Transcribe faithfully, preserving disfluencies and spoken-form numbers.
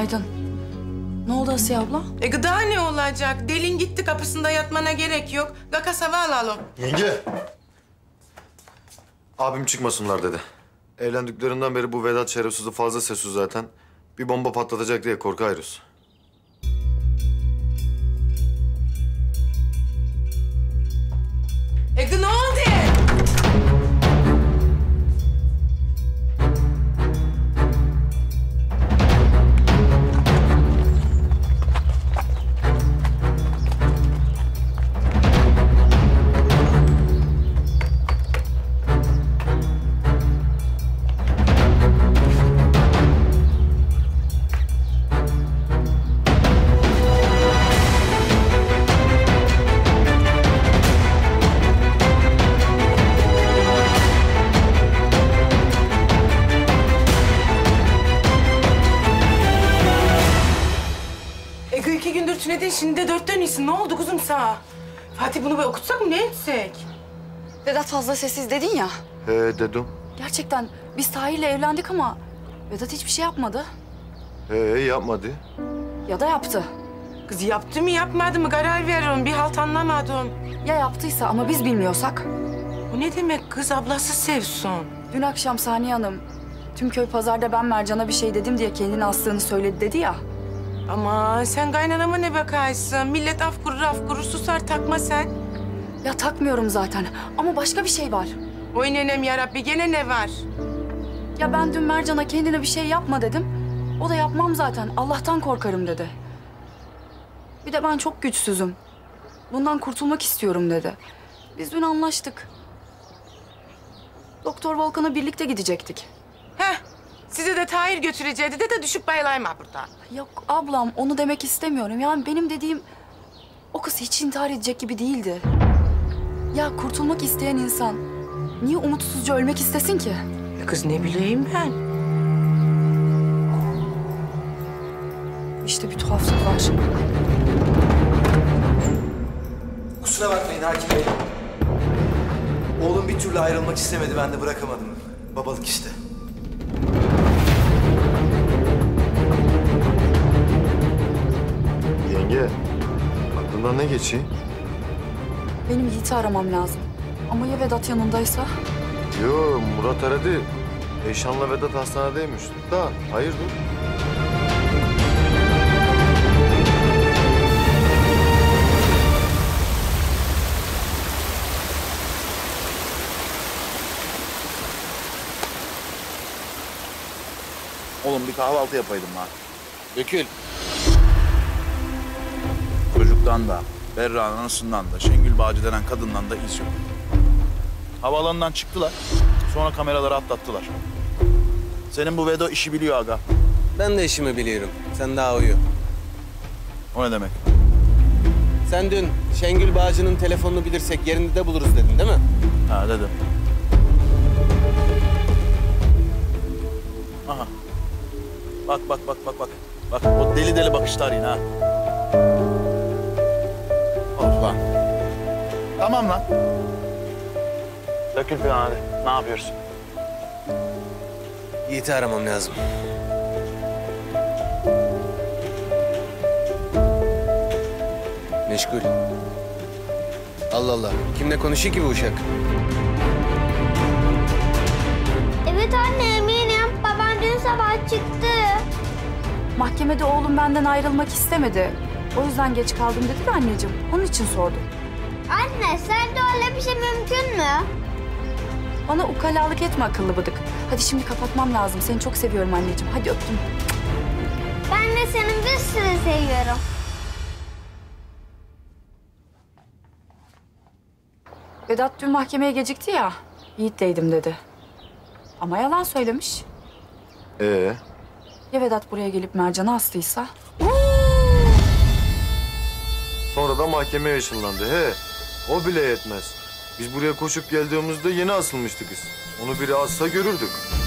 Aydın. Ne oldu Asiye abla? E gıda ne olacak? Delin gitti, kapısında yatmana gerek yok. Gakas hava alalım. Yenge. Abim çıkmasınlar dedi. Evlendiklerinden beri bu Vedat şerefsizi fazla sessiz zaten. Bir bomba patlatacak diye korkuyoruz. E ne oldu? Şimdi de dörtten iyisin. Ne oldu kuzum sana? Fatih bunu böyle okutsak mı? Ne etsek? Vedat fazla sessiz dedin ya. He dedim. Gerçekten biz Tahir'le evlendik ama Vedat hiçbir şey yapmadı. He yapmadı. Ya da yaptı. Kız yaptı mı yapmadı mı karar veririm. Bir halt anlamadım. Ya yaptıysa ama biz bilmiyorsak? Bu ne demek kız? Ablası sevsin. Dün akşam Saniye Hanım tüm köy pazarda ben Mercan'a bir şey dedim diye kendini astığını söyledi dedi ya. Aman sen kaynanama ne bakarsın? Millet af kurur af kurur susar, takma sen. Ya takmıyorum zaten ama başka bir şey var. Oy nenem yarabbi, gene ne var? Ya ben dün Mercan'a kendine bir şey yapma dedim. O da yapmam zaten, Allah'tan korkarım dedi. Bir de ben çok güçsüzüm. Bundan kurtulmak istiyorum dedi. Biz dün anlaştık. Doktor Volkan'a birlikte gidecektik. Heh. Size de Tahir götüreceği de de düşüp bayılayma burada. Yok ablam, onu demek istemiyorum. Yani benim dediğim o kız hiç intihar edecek gibi değildi. Ya kurtulmak isteyen insan niye umutsuzca ölmek istesin ki? Ya kız ne bileyim ben. İşte bir tuhaflık var şimdi. Kusura bakmayın Hakim Bey. Oğlum bir türlü ayrılmak istemedi, ben de bırakamadım. Babalık işte. Yenge, aklından ne geçiyor? Benim Yiğit'i aramam lazım. Ama ya Vedat yanındaysa? Yo, Murat aradı. Eşan'la Vedat hastanedeymiş. Da, hayırdır? Oğlum bir kahvaltı yapaydım lan. Dökül. Çocuktan da, Berra'nın anasından da, Şengül Bağcı denen kadından da iz yok. Havaalanından çıktılar, sonra kameraları atlattılar. Senin bu Vedo işi biliyor aga. Ben de işimi biliyorum, sen daha uyu. O ne demek? Sen dün Şengül Bağcı'nın telefonunu bilirsek yerini de buluruz dedin değil mi? Ha dedim. Aha. Bak bak bak bak bak. Bak o deli deli bakışlar yine ha. Lan. Tamam lan. Dökül falan hadi. Ne yapıyorsun? Yiğit'i aramam lazım. Meşgul. Allah Allah. Kimle konuşuyor ki bu uşak? Evet anne eminim. Babam dün sabah çıktı. Mahkemede oğlum benden ayrılmak istemedi. O yüzden geç kaldım dedi de anneciğim. Onun için sordum. Anne, sen de öyle bir şey mümkün mü? Bana ukalalık etme akıllı bıdık. Hadi şimdi kapatmam lazım. Seni çok seviyorum anneciğim. Hadi öptüm. Ben de seni bir sürü seviyorum. Vedat dün mahkemeye gecikti ya. Yiğit'teydim dedi. Ama yalan söylemiş. Ee? Ya Vedat buraya gelip Mercan'ı astıysa? Sonra da mahkemeye ışınlandı. He, o bile yetmez. Biz buraya koşup geldiğimizde yeni asılmıştık biz. Onu biri asla görürdük.